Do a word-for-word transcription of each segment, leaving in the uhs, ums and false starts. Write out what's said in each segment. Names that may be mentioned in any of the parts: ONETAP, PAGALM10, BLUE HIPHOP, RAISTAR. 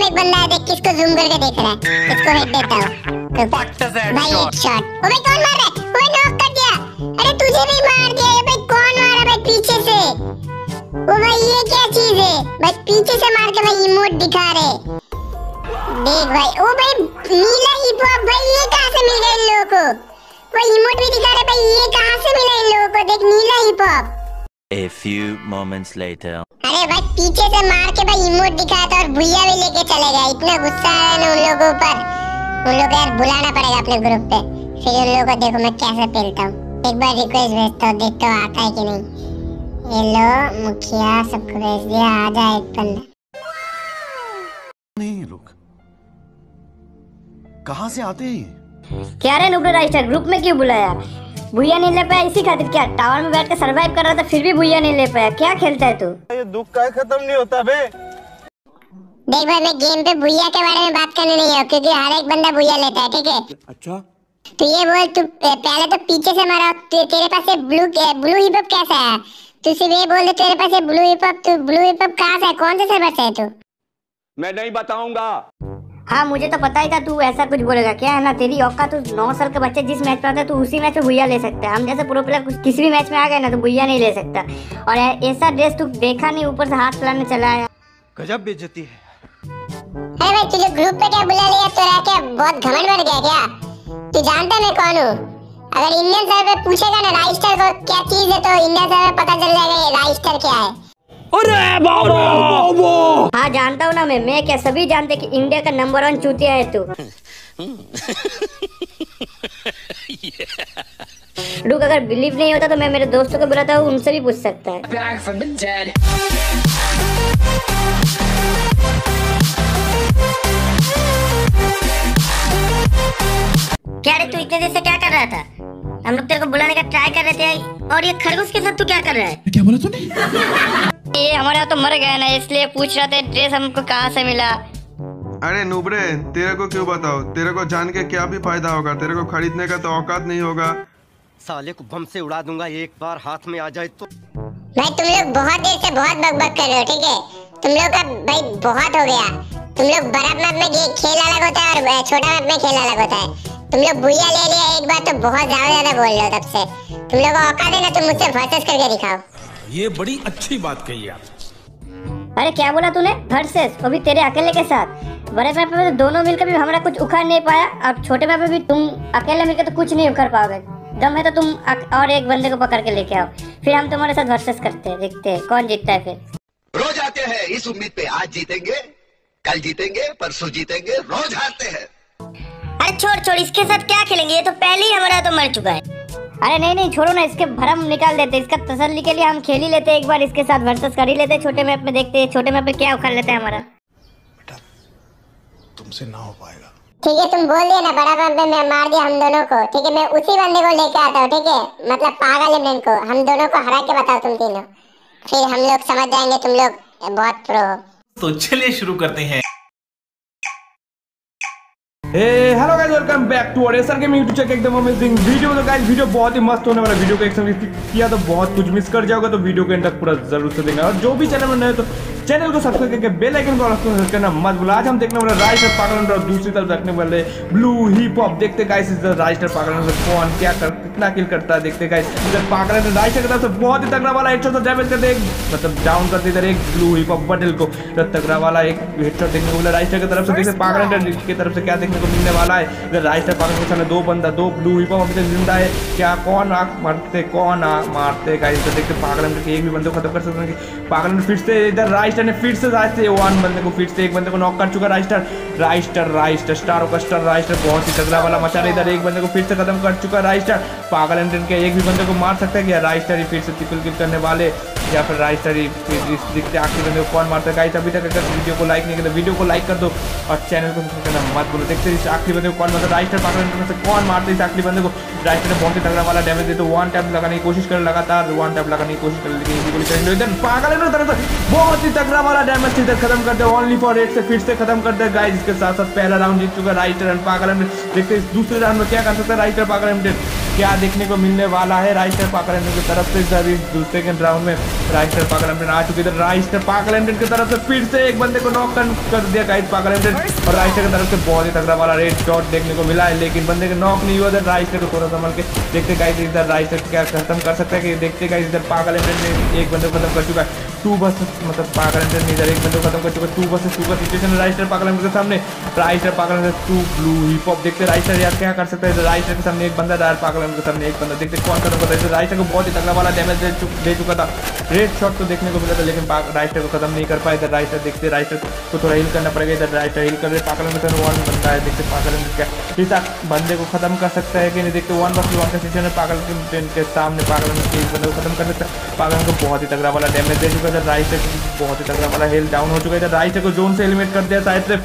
में एक बंदा है, देख इसको जूम करके देख रहा है, इसको हेड देता हूं तो भाई एक शॉट। ओबे कौन मार रहा है? ओए नॉक कर दिया। अरे तुझे भी मार दिया ये भाई, कौन मारा भाई पीछे से? ओ भाई ये क्या चीज है भाई, पीछे से मार के भाई इमोट दिखा रहे देख भाई। ओ भाई नीला हिपहॉप भाई ये कहां से मिल गया इन लोगों को? भाई इमोट भी दिखा रहे भाई, ये कहां से मिला इन लोगों को? देख नीला hiphop. A few moments later. अरे भाई पीछे से मार के भाई इमोट दिखाया था और भुइया भी लेके चले गए। इतना गुस्सा आया ना उन लोगों पर, उन लोग यार बुलाना पड़ेगा अपने ग्रुप पे, फिर उन लोगों को देखो मैं कैसे पेलता हूँ। एक बार रिक्वेस्ट भेजता हूँ, देखता हूँ आता है कि नहीं। हेलो मुखिया, सबको भेज दिया, आ जाए एक बंदा। नहीं लोग कहाँ से आते हैं? क्या रे नुब्रो राइस्टर ग्रुप में क्यों बुलाया? भुइया नहीं ले पाया इसी खातिर क्या? टावर में बैठ कर सर्वाइव कर रहा था फिर भी भुइया नहीं ले पाया, क्या खेलता है तू? ये दुख काहे खत्म नहीं होता बे? देख भाई मैं गेम पे भुइया के बारे में बात करने नहीं आया क्योंकि हर एक बंदा भुइया लेता है, ठीक है? अच्छा तो ये बोल, तू पहले तो पीछे से मारा, ते, तेरे पास ये ब्लू ब्लू हिपहॉप कैसा है? तू सिर्फ ये बोल दे तेरे पास ये ब्लू हिपहॉप, तू ब्लू हिपहॉप कहां से है, कौन से सर्वर से है तू? मैं नहीं बताऊंगा। हाँ मुझे तो पता ही था तू ऐसा कुछ बोलेगा, क्या है ना तेरी औकात, तू नौ साल का बच्चा जिस मैच पे आता है तू उसी मैच में भुइया ले सकता है। हम जैसे प्रो प्लेयर किसी भी मैच में आ गए ना तो भुइया नहीं ले सकता। और ऐसा ड्रेस तू देखा नहीं, ऊपर से हाथ चलाने चला आया, गजब बेइज्जती है। अरे भाई तुझे ग्रुप पे क्या बुला लिया? तोरा क्या बहुत घमंड बढ़ गया क्या? तू जानता है मैं कौन हूँ? अगर इंडियन सर्वर पूछेगा ना राइस्टर को क्या चीज है तो इंडियन सर्वर पता चल जाएगा ये राइस्टर क्या है। अरे बाबा, बाबा। हाँ जानता हूँ ना मैं, मैं क्या सभी जानते कि इंडिया का नंबर वन चूतिया है तू। रुक अगर बिलीव नहीं होता तो मैं मेरे दोस्तों को बुलाता हूँ, उनसे भी पूछ सकता है। क्या रे तू इतने देर से क्या कर रहा था? हम लोग तेरे को बुलाने का ट्राई कर रहे थे और ये खरगोश के साथ तू क्या कर रहा है? क्या बोला तूने? ये हमारे यहाँ तो मर गया ना इसलिए पूछ रहा था ड्रेस हमको कहाँ से मिला। अरे नुब्रे तेरे को क्यों बताओ, तेरे को जान के क्या भी फायदा होगा, तेरे को खरीदने का तो औकात नहीं होगा। साले को बम से उड़ा दूंगा एक बार हाथ में आ जाए तो। भाई तुम लोग बहुत देर से बहुत बकबक कर रहे हो, ठीक है? तुम लोग का भाई बहुत हो गया। तुम लोग बड़ा मैप में खेल अलग होता है और छोटा मैप में खेल अलग होता है। तुम लोग भुइया ले लिया एक बार तो बहुत ज्यादा ज्यादा बोल रहे हो तब से। तुम लोग को औकात है ना तो मुझसे वर्सेस करके दिखाओ। ये बड़ी अच्छी बात कही आप। अरे क्या बोला तूने वर्सेस? वो भी तेरे अकेले के साथ। बड़े मैप में तो दोनों मिलकर भी हमारा कुछ उखाड़ नहीं पाया और छोटे मैप में भी तुम अकेले मिलकर तो कुछ नहीं उखाड़ पाओगे। दम है तो तुम और एक बंदे को पकड़ के लेके आओ, फिर हम तुम्हारे साथ वर्सेस करते हैं, देखते हैं कौन जीतता है। फिर रोज आते हैं इस उम्मीद पे आज जीतेंगे, कल जीतेंगे, परसों जीतेंगे, रोज हारते हैं। अरे छोड़ छोड़ इसके साथ क्या खेलेंगे, ये तो पहले ही हमारा तो मर चुका है। अरे नहीं नहीं छोड़ो ना, इसके भरम निकाल देते, इसका तसल्ली के लिए हम खेल ही लेते एक बार, इसके साथ वर्सेस कर ही लेते छोटे मैप में, देखते हैं छोटे मैप में क्या उखाड़ लेते हैं हमारा। बेटा तुमसे ना हो पाएगा। ठीक है तुम बोल दिया ना बड़ा मैप में मार दिया हम दोनों को, ठीक है? मैं उसी बंदे को लेकर आता हूँ, ठीक है? मतलब पागल को हम दोनों को हरा के बताओ तुम तीनों, फिर हम लोग समझ जाएंगे तुम लोग बहुत प्रो हो। तो चलिए शुरू करते हैं। Hello guys welcome back to racer game YouTube channel. एकदम अमेजिंग वीडियो। तो गाइस वीडियो बहुत ही मस्त होने वाला है। वीडियो को एक समय किया तो बहुत कुछ मिस कर जाओगे, तो वीडियो के एंड तक पूरा जरूर से देखना। और जो भी चैनल में नए हो तो चैनल को सब्सक्राइब करके बेल आइकन को प्रेस करना मत भूलना। आज हम देखने वाले राइस्टर पागलम और दूसरी तरफ रखने वाले ब्लू हिपहॉप। देखते गाइस इधर राइस्टर पागलम से कौन क्या कर कितना किल करता है। देखते गाइस इधर पागलम राइस्टर करता है बहुत ही तगड़ा वाला हेडशॉट, डैमेज करते एक मतलब डाउन करते इधर एक ब्लू हिपहॉप बटल को। इधर तगड़ा वाला एक हेडशॉट देखने को मिला राइस्टर की तरफ से। देखते पागलम की तरफ से क्या देखने को मिलने वाला है। इधर राइस्टर पागलम के सामने दो बंदा दो ब्लू हिपहॉप अभी तक जिंदा है, क्या कौन आग मारते कौन आग मारते गाइस। इधर देखते पागलम के एक भी बंदे को खत्म कर सकते पागलम। फिर से इधर राइस्टर ने फिर से राइस्टर वन बंदे को फिर से एक बंदे को नॉक कर चुका राइस्टर राइस्टर राइस्टर स्टार का स्टार राइस्टर बहुत ही तगड़ा वाला मचा रहा है। इधर एक बंदे को फिर से खत्म कर चुका राइस्टर। पागलम टेन के एक भी बंदे को मार सकता है क्या? राइस्टर ही फिर से ट्रिपल किल करने वाले या फिर राइस्टर ही देखते आखिरी बंदे को कौन मारता है गाइस। अभी तक अगर वीडियो को लाइक नहीं करते वीडियो को लाइक कर दो और चैनल को सब्सक्राइब करना मत भूलो। देखते इस आखिरी बंदे को कौन मारता है राइस्टर पागलम से कौन मारते इस आखिरी बंदे को। राइस्टर ने बहुत ही तगड़ा वाला डैमेज देते वन टैप लगाने की कोशिश कर लगातार वन टैप लगाने की कोशिश कर लेकिन इधर पागलम बहुत तगड़ा वाला डैमेज इधर खत्म करते ओनली फॉर एट से फिर से खत्म करते हैं गाइस। इसके साथ साथ पहला राउंड जीत चुका राइस्टर एंड पागलम। देखते हैं इस दूसरे राउंड में क्या कर सकता है राइस्टर पागलम। क्या देखने को मिलने वाला है राइस्टर पागलम टेन की तरफ से। अभी दूसरे के राउंड में राइस्टर पागलम टेन आ चुकी है। राइस्टर पागलम टेन की तरफ से फिर से एक बंदे को नॉक कर दिया गाइस पागलम टेन, और राइस्टर की तरफ से बहुत ही तगड़ा वाला रेड शॉट देखने को मिला है, लेकिन बंदे के नॉक नहीं हुआ था। राइस्टर को थोड़ा संभल के देखते गाइस, इधर राइस्टर क्या खत्म कर सकता है कि देखते गाइस। इधर पागलम टेन ने एक बंदे को खत्म कर चुका है। टू वर्सेस मतलब पागलम टेन ने इधर एक बंदे को खत्म कर चुका है। टू वर्सेस टू का सिचुएशन राइस्टर पागलम टेन के सामने। Raistar Pagalam ten two blue hiphop, देखते राइस्टर यार क्या कर सकता है। राइस्टर के सामने एक बंदा, दार पागलम के सामने एक बंदा, देखते कौन खत्म करता है। राइस्टर को बहुत ही तगड़ा वाला डैमेज दे, दे चुका था। रेड शॉट तो देखने को मिला था, लेकिन राइस्टर को खत्म नहीं कर पाया। इधर राइस्टर देखते राइस्टर को थोड़ा हिल करना पड़ेगा। इधर राइस्टर हिल कर रहे, पागलम के सामने वन बनता है। देखते पागलम का हिस्सा बंदे को खत्म कर सकता है कि नहीं। देखते वन बस वन का सिचुएशन है पागलम के सामने। पागलम के एक बंदे को खत्म कर सकता है। पागलम को बहुत ही तगड़ा वाला डैमेज दे चुका था। राइस्टर बहुत ही तगड़ा वाला हेल्थ डाउन हो चुका है। इधर राइस्टर को जोन से एलिमिनेट कर दिया साइड से।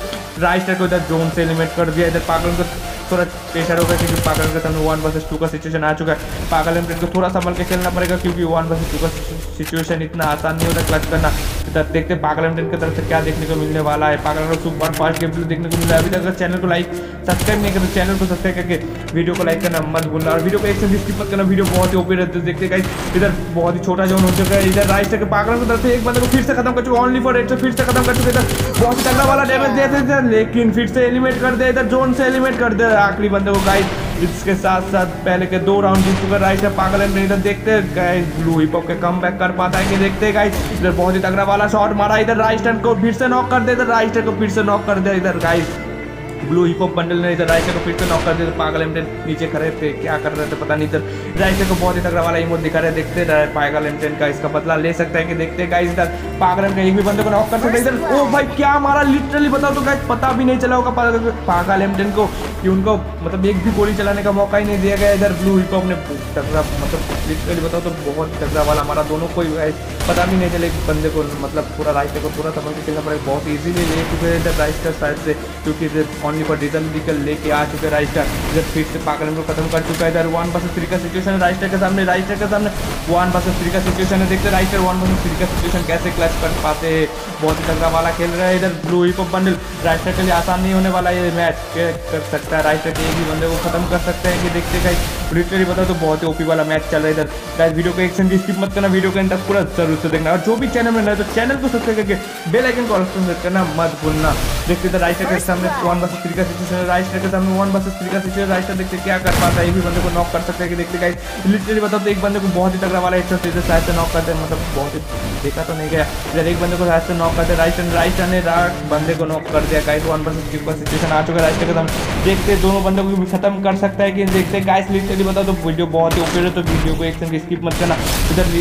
राइस्टर को इधर जोन से एलिमिनेट कर दिया। इधर पागलम को थोड़ा प्रेशर होगा क्योंकि पागलम के सामने वन वर्सेस टू का सिचुएशन आ चुका है। पागलम को थोड़ा संभल के खेलना पड़ेगा क्योंकि वन वर्सेस टू का सिचुएशन इतना आसान नहीं होता क्लच करना। इधर देखते हैं पागलम की तरफ से क्या देखने को मिलने वाला है। पागलम को सुपर फास्ट गेम प्ले देखने को मिला है। अभी तक चैनल को लाइक सब्सक्राइब नहीं करते, चैनल को सब्सक्राइब करके वीडियो को लाइक करना मत भूलना, और वीडियो को एक से डिस्क्रिप मत करना। वीडियो बहुत ही ओपी रहते। देखते गाइस इधर बहुत ही छोटा जोन हो चुका है। इधर राइस्टर के पागलम की तरफ से एक बंदे को फिर से खत्म कर चुका, ऑनली फॉर रेड से फिर से खत्म कर चुके। इधर बहुत ही तगड़ा वाला डैमेज दिया था, लेकिन फिर से एलिमिनेट कर दे। इधर जोन से एलिमिनेट कर दे आखिरी बंदे को गाइस। इसके साथ साथ पहले के दो राउंड जीत चुका राइस्टर पागलम। इधर देखते हैं गाइस ब्लू हिपहॉप के कमबैक कर पाता है कि देखते हैं गाइस। इधर बहुत ही तगड़ा वाला शॉट मारा। इधर राइस्टर को फिर से नॉक कर दे। इधर राइस्टर को फिर से नॉक कर दे। इधर गाइस ब्लू हिपहॉप बंडल ने इधर राइस्टर को फिर से नॉक कर दिया। पागलम टेन नीचे खड़े थे, क्या कर रहे थे पता नहीं। इधर राइस्टर को बहुत ही तगड़ा वाला इमोट दिखा रहे। देखते हैं पागलम टेन का इसका बदला ले सकता है कि देखते हैं गाइस। इधर पागलम का एक भी बंदे को नॉक कर सकता है। इधर ओ भाई क्या मारा, लिटरली बताओ तो गाइस पता भी नहीं चला होगा पागलम टेन को कि उनको मतलब एक भी गोली चलाने का मौका ही नहीं दिया गया। इधर ब्लू हिपहॉप ने तगड़ा मतलब लिटरली बताओ तो बहुत तगड़ा वाला हमारा दोनों को पता भी नहीं चले कि बंदे को मतलब पूरा राइस्टर को पूरा समझ के खेलना पड़ेगा। बहुत ईजिली ले चुके हैं इधर राइस्टर साइड से, क्योंकि ओनली पर डीजल निकल लेके आ चुके राइस्टर। इधर फिर से पागलम को खत्म कर चुका है। इधर वन वर्सेस थ्री का सिचुएशन है राइस्टर के सामने। राइस्टर के सामने वन वर्सेस थ्री का सिचुएशन है। देखते राइस्टर वन वर्सेस थ्री का सिचुएशन कैसे क्लच कर पाते हैं। बहुत ही तगड़ा वाला खेल रहा है। इधर ब्लू हिपहॉप बंडल, राइस्टर के लिए आसान नहीं होने वाला ये मैच। कर सकता है राइस्टर के एक ही बंदे को खत्म कर सकते हैं कि देखते गाइस। लिटरली बताओ तो बहुत ही ओपी वाला मैच चल रहा है इधर गाइस। वीडियो को एक सेकंड भी स्किप मत करना, वीडियो के अंदर पूरा जरूर से देखना, और जो भी चैनल में नए तो चैनल को सब्सक्राइब करके बेल आइकन को ऑल पर सेट करना मत भूलना। देखते इधर राइस्टर के सामने वन वर्सेस थ्री का सिचुएशन है। राइस्टर के सामने वन वर्सेस थ्री का सिचुएशन। राइस्टर देखते क्या कर पाता है, एक भी बंदे को नॉक कर सकता है कि देखते गाइस। लिटरली बताओ तो एक बंदे को बहुत ही तगड़ा वाला हेडशॉट देते साइड से नॉक करते हैं, मतलब बहुत ही देखा तो नहीं गया। इधर एक बंदे को साइड से नॉक करते हैं। राइस्टर राइस्टर ने बंदे को नॉक कर दिया गाइस। वन वर्सेस थ्री का सिचुएशन आ चुका है राइस्टर के सामने। देखते दोनों बंदों को भी खत्म कर सकता है कि देखते गाइस। लिटरली बताओ तो वीडियो बहुत ही ओपन है, तो वीडियो को एक सेकंड स्किप मत करना। इधर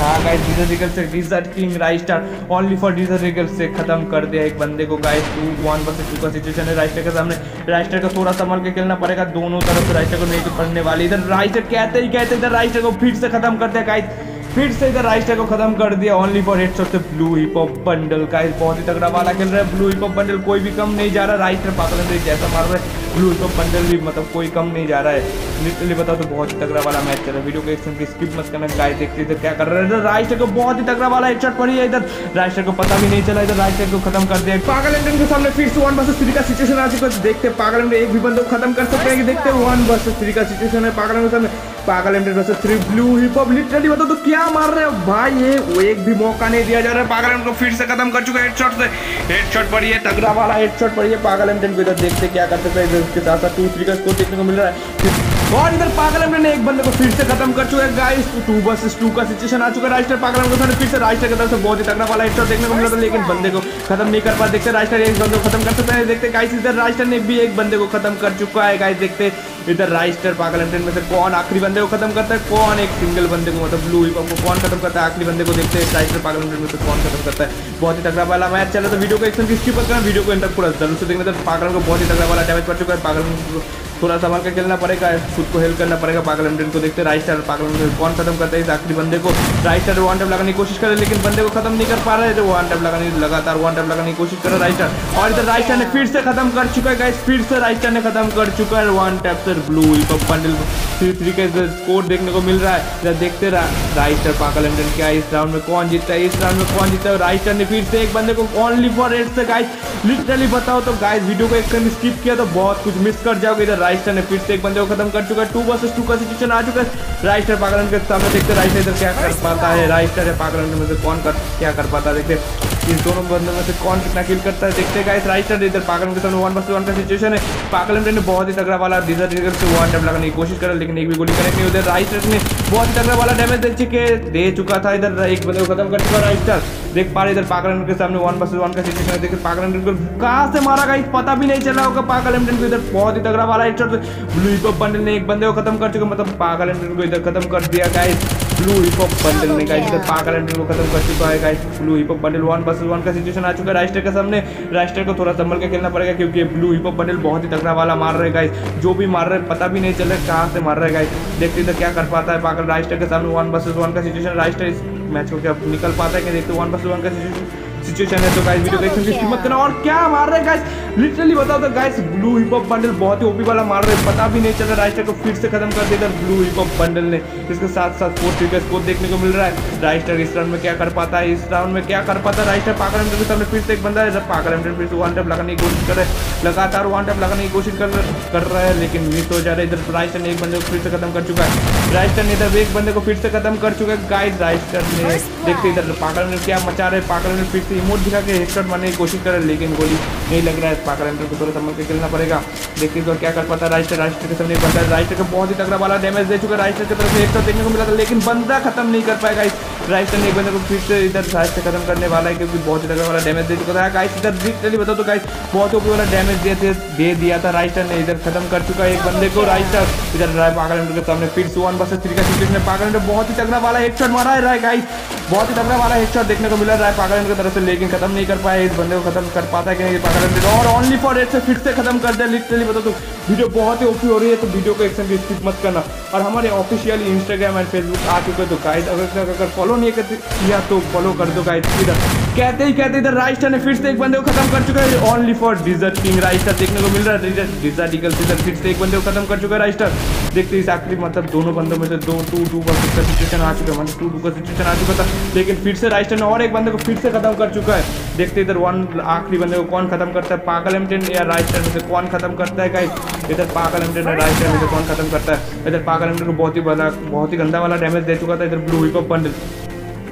हाँ गाइस डीजल रिगल से diesel king Raistar only for diesel Regal से खत्म कर दिया एक बंदे को guys. Two one versus two का सिचुएशन है राइस्टर के सामने। राइस्टर का थोड़ा संभल के खेलना पड़ेगा, दोनों तरफ से राइस्टर को नहीं तो पड़ने वाली। इधर राइस्टर कहते ही कहते इधर राइस्टर को फिर से खत्म कर दिया गाइस। फिर से इधर राइस्टर को खत्म कर दिया ओनली फॉर हेडशॉट से ब्लू हिपहॉप बंडल। गाइस बहुत ही तगड़ा वाला खेल रहा है ब्लू हिपहॉप बंडल, कोई भी कम नहीं जा रहा। राइस्टर पागलम जैसा मार रहा है, ब्लू हिपहॉप बंडल भी मतलब कोई कम नहीं जा रहा है। लिटरली बताओ तो बहुत ही तगड़ा वाला मैच चल रहा है। वीडियो को एक सेकंड स्किप मत करना गाइस। देखते इधर क्या कर रहा है। इधर राइस्टर को बहुत ही तगड़ा वाला हेडशॉट पड़ी है। इधर राइस्टर को पता भी नहीं चला। इधर राइस्टर को खत्म कर दिया पागलम के सामने। फिर से वन वर्सेस थ्री का सिचुएशन आ चुका है। देखते पागलम एक भी बंदे को खत्म कर सकते हैं कि देखते वन वर्सेस थ्री का सिचुएशन है पागलम के सामने। Pagalam versus three Blue hip hop. Literally बताओ तो क्या मार रहे हो भाई, ये एक भी मौका नहीं दिया जा रहा है। पागलम को फिर से खत्म कर चुका है हेडशॉट से। हेडशॉट पड़ी है, तगड़ा वाला हेडशॉट पड़ी है पागलम को। इधर देखते क्या कर सकते हैं। इसके साथ साथ टू थ्री का स्कोर देखने को मिल रहा है, और इधर पागलम ने एक बंदे को फिर से खत्म कर चुका है गाइस। टू वर्सेस टू का सिचुएशन आ चुका है। राइस्टर पागलम के सामने फिर से राइस्टर की तरफ से बहुत ही तगड़ा वाला हेडशॉट देखने को मिला था, लेकिन बंदे को खत्म नहीं कर पा। देखते राइस्टर एक बंदे को खत्म कर सकता है। देखते गाइस इधर राइस्टर ने भी एक बंदे को खत्म कर चुका है गाइस। देखते इधर राइस्टर पागलम में से कौन आखिरी बंदे को खत्म करता है, कौन एक सिंगल बंदे को मतलब ब्लू हिपहॉप को कौन खत्म करता है आखिरी बंदे को। देखते हैं राइस्टर पागलम में से कौन खत्म करता है। बहुत ही तगड़ा वाला मैच चला। तो वीडियो को एक स्किप करना, वीडियो को इंटर पूरा जरूर से देखना। पागलम को बहुत ही तगड़ा वाला डैमेज पड़ चुका है। पागलम थोड़ा संभाल के खेलना पड़ेगा, खुद को हेल्प करना पड़ेगा पागलम टेन को। देखते राइस्टर पागलम टेन कौन खत्म करता है इस आखिरी बंदे को। राइस्टर वन टैप लगाने की कोशिश कर रहे, लेकिन बंदे को खत्म नहीं कर पा रहे। तो वन टैप लगाने लगातार वन टैप लगाने की कोशिश कर रहा राइस्टर, और इधर राइस्टर ने फिर से खत्म कर चुका है गाइस। फिर से राइस्टर ने खत्म कर चुका है वन टैप से ब्लू हिपहॉप बंडल को। थ्री थ्री का स्कोर देखने को मिल रहा है। इधर देखते राइस्टर पागलम टेन क्या इस राउंड में कौन जीतता है, इस राउंड में कौन जीतता है। राइस्टर ने फिर से एक बंदे को ओनली फॉर रेड से गाइस। लिटरली बताओ तो गाइस वीडियो को एक स्किप किया तो बहुत कुछ मिस कर जाओगे। इधर राइस्टर ने फिर से एक बंदे को खत्म कर चुका है। टू वर्सेस टू का सिचुएशन आ चुका है। राइस्टर पागलम के सामने देखते हैं राइस्टर इधर क्या कर पाता है। राइस्टर है पागलम में से कौन कर क्या कर पाता है। देखते इस दोनों बंदों में से कौन कितना किल करता है। देखते गाइस राइस्टर इधर पागलम के सामने वन वर्सेस वन का सिचुएशन है। पागलम ने बहुत ही तगड़ा वाला डीजल डीजल से वन टैप लगाने की कोशिश कर लेकिन एक भी गोली करेक्ट नहीं। उधर राइस्टर ने बहुत ही तगड़ा वाला डैमेज दे चुके दे चुका था। इधर एक बंदे को खत्म कर चुका राइस्टर। देख पा रहे इधर पागलम के सामने वन वर्सेस वन का सिचुएशन है। देखिए पागलम को कहाँ से मारा गाइस पता भी नहीं चला होगा। पागलम को इधर बहुत ही तगड़ा वाला हेडशॉट ब्लू हिपहॉप बंडल ने एक बंदे को खत्म कर चुका। मतलब पागलम को इधर खत्म कर दिया गाइस ब्लू हिपहॉप बंडल ने। गाइस इधर पागलम को खत्म कर चुका है guys blue hip hop Bundle. One versus one का सिचुएशन आ चुका है राइस्टर के सामने। राइस्टर को थोड़ा संभल के खेलना पड़ेगा क्योंकि ब्लू हिपहॉप बंडल बहुत ही तगड़ा वाला मार रहे गाइस। जो भी मार रहे पता भी नहीं चल रहा कहाँ से मार रहे गाइस। देखते इधर क्या कर पाता है पागल राइस्टर के सामने वन वर्सेस वन का सिचुएशन। राइस्टर इस मैच को क्या निकल पाता है कि देखते वन वर्सेस वन का सिचुएशन सिचुएशन है। तो गाइस वीडियो देखने की हिम्मत करना और क्या मार रहे हैं गाइस लिटरली बताओ तो गाइस ब्लू हिपहॉप बंडल बहुत ही ओपी वाला मार रहे हैं। पता भी नहीं चल रहा। राइस्टर को फिर से खत्म कर देता ब्लू हिपहॉप बंडल ने। इसके साथ साथ फोर ट्रिगर्स को देखने को मिल रहा है। राइस्टर इस राउंड में क्या कर पाता है इस राउंड में क्या कर पाता है। राइस्टर पागलम के सामने फिर से एक बंदा है। जब पागलम फिर से वन टैप लगाने की कोशिश कर रहे हैं लगातार वन टैप लगाने की कोशिश कर रहा है लेकिन मिस हो जा रहा है। इधर राइस्टर ने एक बंदे को फिर से खत्म कर चुका है। राइस्टर ने इधर एक बंदे को फिर से खत्म कर चुका है गाइस। राइस्टर ने देखते इधर पागलम क्या मचा रहे। पागलम फिर इमोट दिखा के हेडशॉट मारने की कोशिश कर रहे लेकिन गोली नहीं लग रहा है। पागलम को थोड़ा संभल के खेलना पड़ेगा। देखिए तो क्या कर पाता है राइस्टर। राइस्टर के सामने बंदा राइस्टर को बहुत ही तगड़ा वाला डैमेज दे चुका है। राइस्टर की तरफ से हेडशॉट देखने को मिला था लेकिन बंदा खत्म नहीं कर पाएगा। राइस्टर ने एक बंदे को फिर से इधर राइस्टर खत्म करने वाला है क्योंकि बहुत ही तगड़ा वाला डैमेज दे चुका था गाइस। इधर लिटरली बताओ तो गाइस बहुत ओपी वाला डैमेज दिए दे दिया था। राइस्टर ने इधर खत्म कर चुका है एक बंदे को। राइस्टर इधर पागलम के सामने फिर से वन वर्सेस थ्री का सिचुएशन है। पागलम ने बहुत ही तगड़ा वाला हेडशॉट मारा है गाइस। बहुत ही तगड़ा वाला हेडशॉट देखने को मिला रहा है पागलम की तरफ से लेकिन खत्म नहीं कर पाया। इस बंदे को खत्म कर पाता है कि नहीं पागलम। और ओनली फॉर एट से फिर से खत्म कर दिया। लिटरली बताओ तो वीडियो बहुत ही ओपी हो रही है तो वीडियो को एकदम भी स्किप मत करना। और हमारे ऑफिशियल इंस्टाग्राम एंड फेसबुक आ चुके तो गाइस अगर अगर फॉलो नहीं किया तो फॉलो कर दो गाइस। इधर कहते ही कहते इधर राइस्टर ने फिर से एक बंदे को खत्म कर चुका है। Only for dessert king Raistar देखने को मिल रहा है। डिजर्ट ईगल इधर फिर से एक बंदे को खत्म कर चुका है राइस्टर। देखते इस आखिरी मतलब दोनों बंदों में से दो टू टू का सिचुएशन आ चुका है। मतलब टू टू का सिचुएशन आ चुका था लेकिन फिर से राइस्टर ने और एक बंदे को फिर से खत्म कर चुका है। देखते इधर वन आखिरी बंदे को कौन खत्म करता है पागलम टेन या राइस्टर में से कौन खत्म करता है गाइस। इधर पागलम टेन या राइस्टर में से कौन खत्म करता है। इधर पागलम टेन को बहुत ही बड़ा बहुत ही गंदा वाला डैमेज दे चुका था इधर ब्लू हिपहॉप बंडल।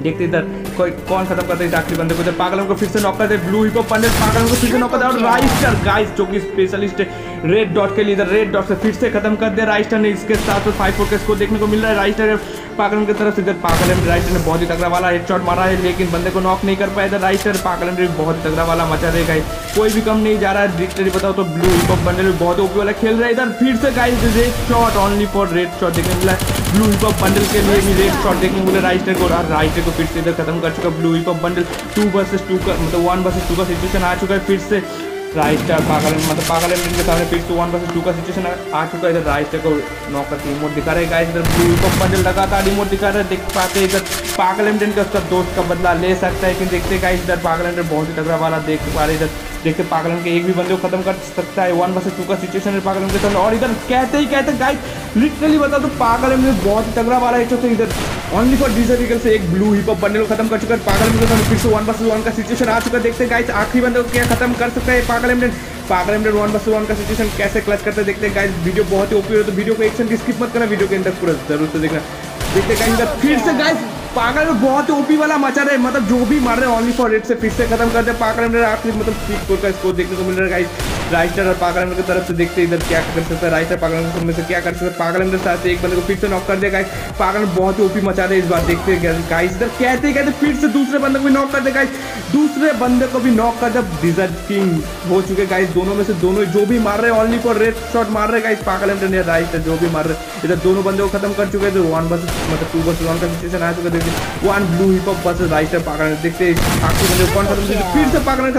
देखते इधर कोई कौन खत्म करता है आखिरी बंदे को। इधर पागलम को फिर से नॉक करते ब्लू हिपहॉप बंडल। पागलम को फिर से नॉक करता है और राइस्टर गाइस जो कि स्पेशलिस्ट है रेड डॉट के लिए इधर रेड डॉट से फिर से खत्म कर दिया राइस्टर ने। इसके साथ फाइव फोर के स्कोर देखने को मिल रहा है राइस्टर पागलम की तरफ से। इधर पागलम राइस्टर ने बहुत ही तगड़ा वाला हेडशॉट मारा है लेकिन बंदे को नॉक नहीं कर पाया था राइस्टर। पागलम भी बहुत ही तगड़ा वाला मचा रहे गाइस कोई भी कम नहीं जा रहा है। डिक्टरी बताओ तो ब्लू हिपहॉप बंडल भी बहुत ओपी वाला खेल रहा है। इधर फिर से guys red shot only for red shot देखने मिला है ब्लू हिपहॉप बंडल के लिए भी रेड शॉट देखने मिला राइस्टर को। राइस्टर को फिर से इधर खत्म कर चुका Blue hip hop Bundle. Two versus two का मतलब वन वर्सेस टू का सिचुएशन आ चुका है फिर से। राइस्टर पागलम मतलब पागलम के सामने फिर से वन वर्सेस टू का सिचुएशन आ चुका है। इधर राइस्टर को नॉक करके इमोट दिखा रहे गाइस। इधर ब्लू हिपहॉप बंडल लगातार इमोट दिखा रहे। देख पाते इधर पागलम का उसका दोस्त का बदला ले सकता है कि देखते गाइस। इधर पागलम बहुत ही तगड़ा वाला देख पा रहे इधर। देखते पागलम के एक भी बंदे को खत्म कर सकता है। वन वर्सेस टू का सिचुएशन है पागलम के सामने। और इधर कहते ही कहते गाइस लिटरली बता दो पागलम ने बहुत ही तगड़ा वाला हेडशॉट से इधर ओनली फॉर डीजल ईगल से एक ब्लू हिपहॉप बंडल को खत्म कर चुका है। पागलम के सामने फिर से वन वर्सेस वन का सिचुएशन आ चुका है। देखते गाइस आखिरी बंदे को क्या खत्म कर सकता है Pagalam. Pagalam one versus one का सिचुएशन कैसे क्लच करते देखते हैं गाइस। वीडियो बहुत ही ओपी हो तो वीडियो को एक सेकंड स्किप मत करना। वीडियो के अंदर पूरा जरूर से देखना। देखते हैं गाइस फिर से गाइस पागलम बहुत ही ओपी वाला मचा रहे मतलब जो भी मार रहे ओनली फॉर रेड से फिर से खत्म कर दे पागलम ने आखिर मतलब स्पीड स्कोर का स्कोर देखने को मिल रहा है गाइस। राइस्टर और पागलम की तरफ से देखते इधर क्या कर सकता है राइस्टर पागलम में से क्या कर सकता है। पागलम के साथ एक बंदे को फिर से नॉक कर दे गाइस। पागलम बहुत ही ओपी मचा रहे इस बार। देखते हैं गाइस इधर कहते कहते फिर से दूसरे बंदे को भी नॉक कर दे गाइस। दूसरे बंदे को भी नॉक कर दे डिजर्ट किंग हो चुके गाइस। दोनों में से दोनों जो भी मार रहे ओनली फॉर रेड शॉट मार रहे गाइस। पागलम ने राइस्टर जो भी मार रहे इधर दोनों बंदे को खत्म कर चुके हैं। तो वन बस मतलब टू बस वन का सिचुएशन आ चुका है। वन ब्लू हिपहॉप बस राइस्टर पागलम देखते आखिरी बंदे को कौन खत्म फिर से पागलम